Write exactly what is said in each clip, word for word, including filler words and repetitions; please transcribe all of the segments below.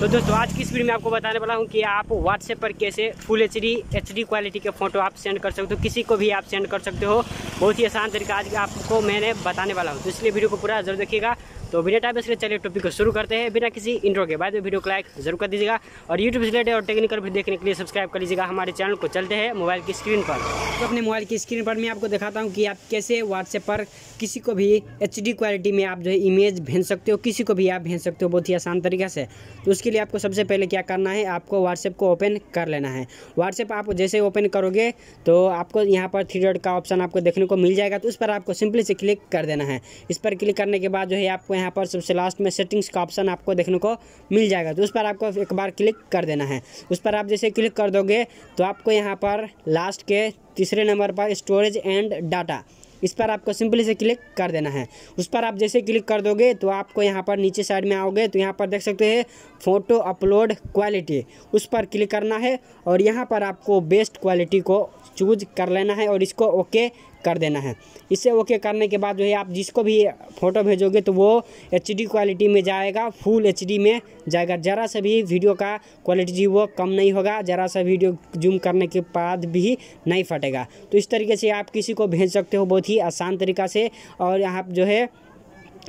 तो दोस्तों आज की इस वीडियो में आपको बताने वाला हूँ कि आप व्हाट्सएप पर कैसे फुल एच डी एच डी क्वालिटी के फोटो आप सेंड कर सकते हो, किसी को भी आप सेंड कर सकते हो। बहुत ही आसान तरीका आज आपको मैंने बताने वाला हूँ, तो इसलिए वीडियो को पूरा जरूर देखिएगा। तो बिना टाइम इसलिए चलिए टॉपिक को शुरू करते हैं बिना किसी इंट्रो के। बाद में वीडियो को लाइक जरूर कर दीजिएगा और यूट्यूब से रिलेटेड और टेक्निकल वीडियो देखने के लिए सब्सक्राइब कर लीजिएगा हमारे चैनल को। चलते हैं मोबाइल की स्क्रीन पर। तो अपने मोबाइल की स्क्रीन पर मैं आपको दिखाता हूँ कि आप कैसे व्हाट्सएप पर किसी को भी एच डी क्वालिटी में आप जो है इमेज भेज सकते हो, किसी को भी आप भेज सकते हो बहुत ही आसान तरीके से। तो उसके लिए आपको सबसे पहले क्या करना है, आपको व्हाट्सएप को ओपन कर लेना है। व्हाट्सएप आप जैसे ओपन करोगे तो आपको यहाँ पर थ्री डॉट का ऑप्शन आपको देखने को मिल जाएगा, तो उस पर आपको सिंपली से क्लिक कर देना है। इस पर क्लिक करने के बाद जो है आपको यहाँ पर सबसे लास्ट में सेटिंग्स का ऑप्शन आपको देखने को मिल जाएगा, तो उस पर आपको एक बार क्लिक कर देना है। उस पर आप जैसे क्लिक कर दोगे तो आपको यहाँ पर लास्ट के तीसरे नंबर पर स्टोरेज एंड डाटा, इस पर आपको सिंपली से क्लिक कर देना है। उस पर आप जैसे क्लिक कर दोगे तो आपको यहाँ पर नीचे साइड में आओगे तो यहाँ पर देख सकते हैं फ़ोटो अपलोड क्वालिटी, उस पर क्लिक करना है और यहाँ पर आपको बेस्ट क्वालिटी को चूज कर लेना है और इसको ओके कर देना है। इसे ओके करने के बाद जो है आप जिसको भी फ़ोटो भेजोगे तो वो एच डी क्वालिटी में जाएगा, फुल एच डी में जाएगा। ज़रा सा भी वीडियो का क्वालिटी वो कम नहीं होगा, ज़रा सा वीडियो जूम करने के बाद भी नहीं फटेगा। तो इस तरीके से आप किसी को भेज सकते हो बहुत ही आसान तरीका से, और यहाँ जो है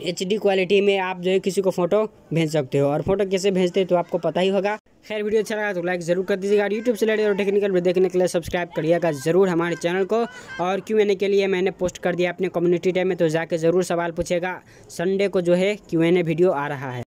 एच डी क्वालिटी में आप जो है किसी को फ़ोटो भेज सकते हो। और फोटो कैसे भेजते हैं तो आपको पता ही होगा। खैर वीडियो अच्छा लगा तो लाइक जरूर कर दीजिएगा और यूट्यूब से रिलेटेड और टेक्निकल वीडियो देखने के लिए सब्सक्राइब करिएगा जरूर हमारे चैनल को। और क्यू एन ए के लिए मैंने पोस्ट कर दिया अपने कम्युनिटी टैब में, तो जाके ज़रूर सवाल पूछेगा। संडे को जो है क्यू एन ए वीडियो आ रहा है।